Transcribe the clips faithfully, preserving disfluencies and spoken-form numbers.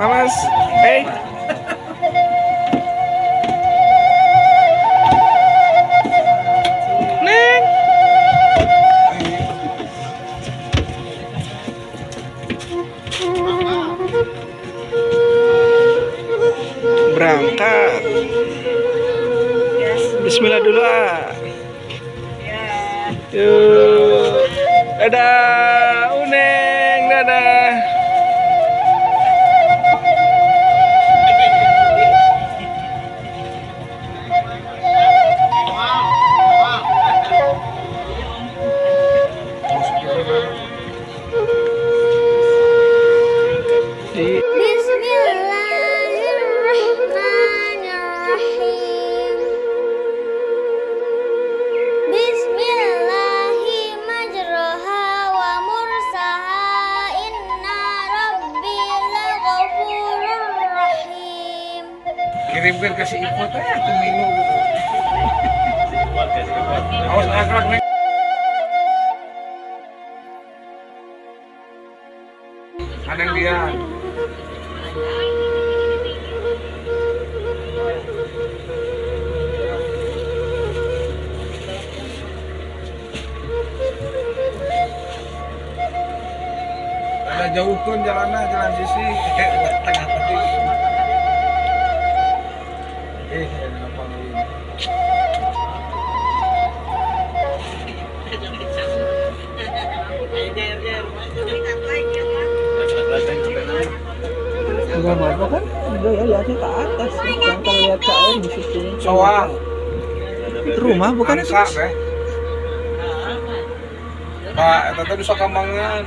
Mamas, hey. Neng. Berangkat. Bismillah dulu ah. Yuk. Dadah, Uneng, dadah. Kirimkan kasih info tanya ke Milo. Awas akhlak nih. Ada yang dia. Ada jauh pun jalannya jalan sisi tengah-tengah. Eh, apa ini? Enggak apa-apa kan? Udah ya, lihatnya ke atas. Jangan kalau lihat ke air di situ. Soang. Itu rumah bukan itu? Pak, itu tadi sok kambangan.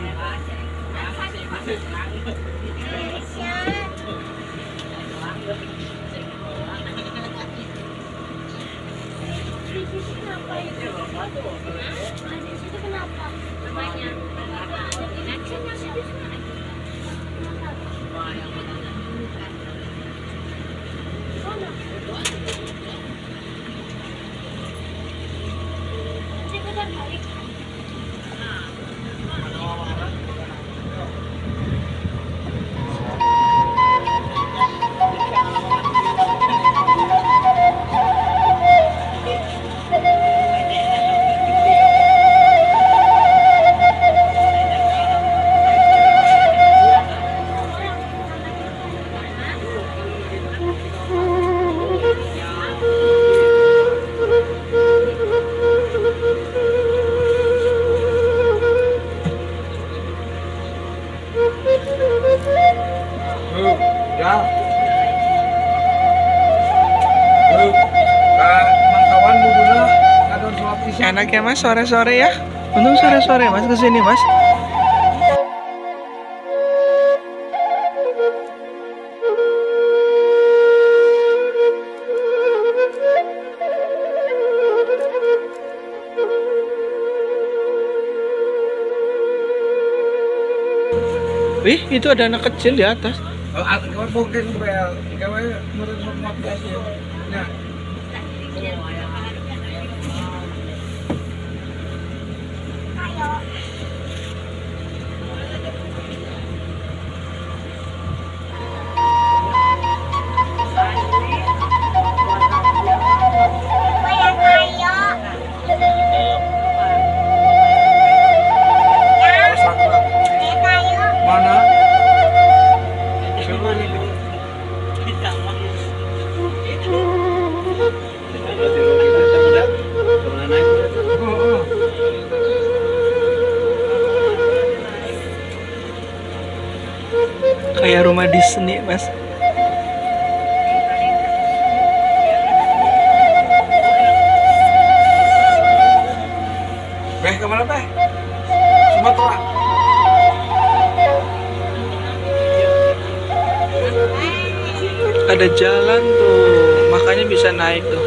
Enak ya mas, sore-sore ya. Untung sore-sore mas kesini mas. Wih, itu ada anak kecil di atas. Mungkin bel, kalau menurut mak biasa. Nah. Kayak rumah Disney, mas. Beh, kemana Beh? Sumatera. Ada jalan tuh, makanya bisa naik tuh.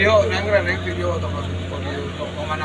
Video nangkran ya, video atau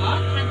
Mana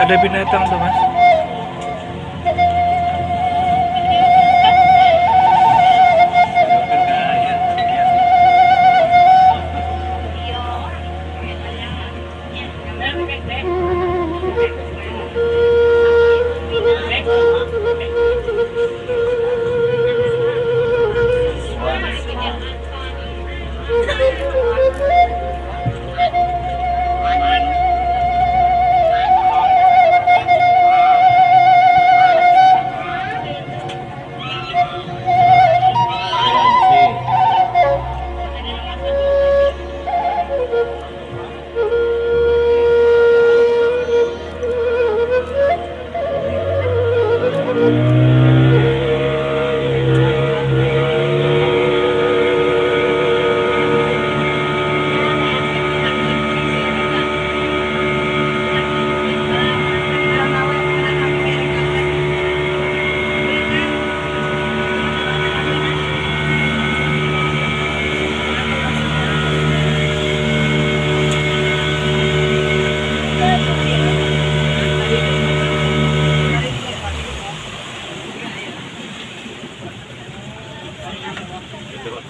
Ada binatang tuh, Mas.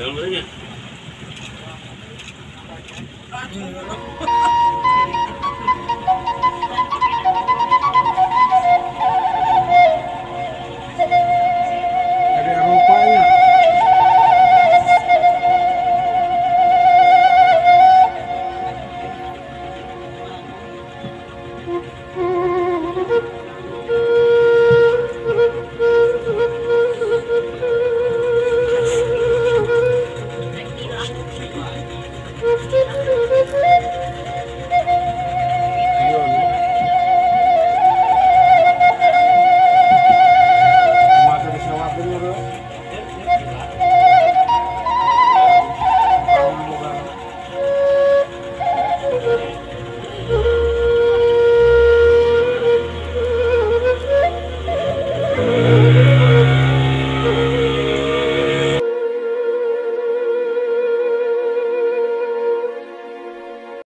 Dalam-dalamnya.